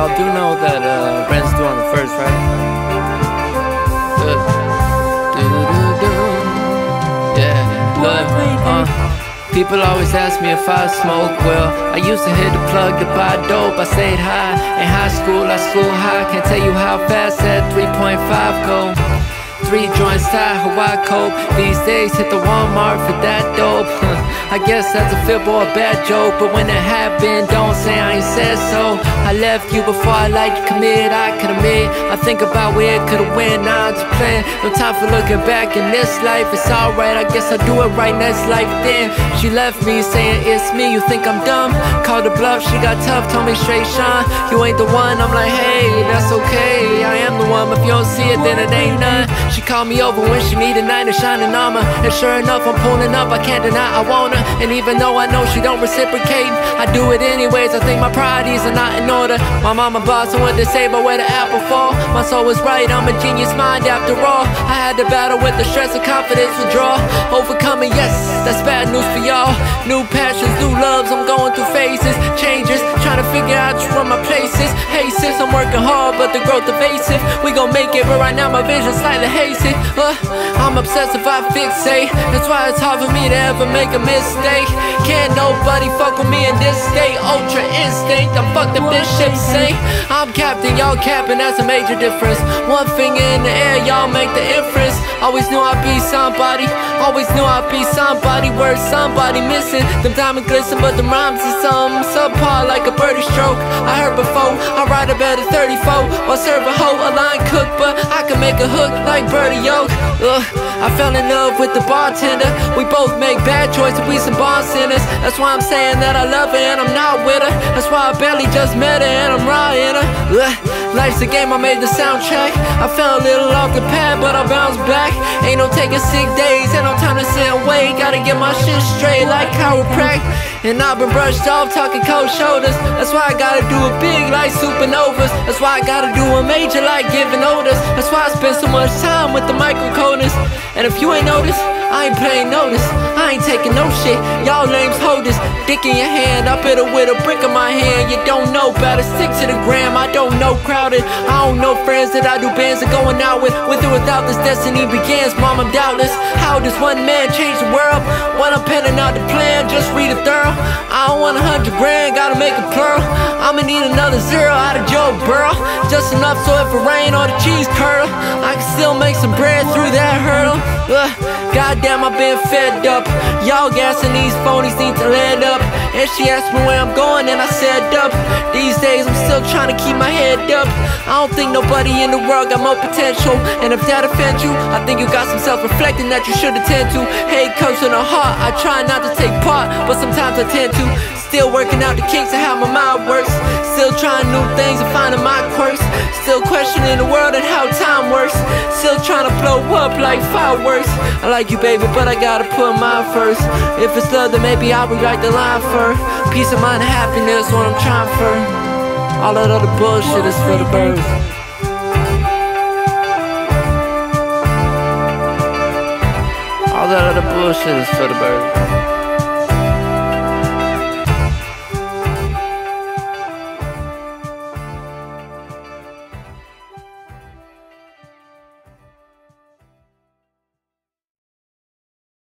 Y'all do know that rent's due on the 1st, right? Yeah, look, people always ask me if I smoke. Well, I used to hit the plug to buy dope. I stayed high in high school, I school high. Can't tell you how fast that 3.5 go. 3 joints tied, how I cope. These days hit the Walmart for that dope. I guess that's a fib or a bad joke, but when it happened, don't say I ain't said so. I left you before I liked you, commit, I could admit. I think about where it could've went, now it's planned. No time for looking back in this life. It's alright, I guess I'll do it right next life then. She left me saying it's me, you think I'm dumb? Called her bluff, she got tough, told me straight, Shawn, you ain't the one. I'm like, hey, that's okay, I am the one. But if you don't see it, then it ain't none. She called me over when she needed night and shining armor. And sure enough, I'm pulling up, I can't deny I want her. And even though I know she don't reciprocate, I do it anyways, I think my priorities are not in order. My mama boss, I went to say, but where the apple fall? My soul was right, I'm a genius mind after all. I had to battle with the stress of confidence withdrawal. Overcoming, yes, that's bad news for y'all. New passions, new loves, I'm going through phases. Changes, trying to figure out just where my place is. Hey sis, I'm working hard, but the growth evasive. We gon' make it, but right now my vision's slightly hazy. I'm obsessive, I fixate. That's why it's hard for me to ever make a mistake. Can't nobody fuck with me in this state. Ultra instinct, I'm fucked up, this ship sank. I'm captain, y'all capping, that's a major difference. One finger in the air, y'all make the inference. Always knew I'd be somebody. Always knew I'd be somebody. Word somebody missing. Them diamond glisten, but them rhymes is something subpar, like a birdie stroke. I heard before, I ride a better 34. Or serve a hoe, a line cook, but I can make a hook like birdie yoke. I fell in love with the bartender. We both make bad choices, we some bar sinners. That's why I'm saying that I love her and I'm not with her. That's why I barely just met her and I'm riding her. Life's a game, I made the soundtrack. I fell a little off the pad, but I bounced back. Ain't no taking sick days, ain't no time to sit and wait. Gotta get my shit straight like chiropractic. And I've been brushed off, talking cold shoulders. That's why I gotta do it big like supernovas. That's why I gotta do a major like giving orders. That's why I spend so much time with the microcoders. And if you ain't noticed, I ain't playing notice. I ain't taking no shit, y'all lames hold this. Dick in your hand, I hit her with a brick in my hand. You don't know better, stick to the gram. I don't know crowded, I don't know friends that I do bands and going out with. With or without this, destiny begins, mom, I'm doubtless. How does one man change the world? When I'm penning out the plan, just read it thorough. I don't want 100 grand, gotta make a plural. I'ma need another zero out of Joe Burrow. Just enough so if it rain or the cheese curl, I can still make some bread through that hurdle. Goddamn, I've been fed up. Y'all gassing these phonies need to land up. And she asked me where I'm going and I said up. These days I'm still trying to keep my head up. I don't think nobody in the world got more potential. And if that offends you, I think you got some self-reflecting that you should attend to. Hate comes from the heart, I try not to take part, but sometimes I tend to. Still working out the kinks and how my mind works. Still trying new things and finding my quirks. Still questioning the world and how time works. Still trying to blow up like fireworks. I like you, baby, but I gotta put mine first. If it's love, then maybe I'll rewrite the line for peace of mind and happiness, what I'm trying for. All that other bullshit is for the birds. All that other bullshit is for the birds.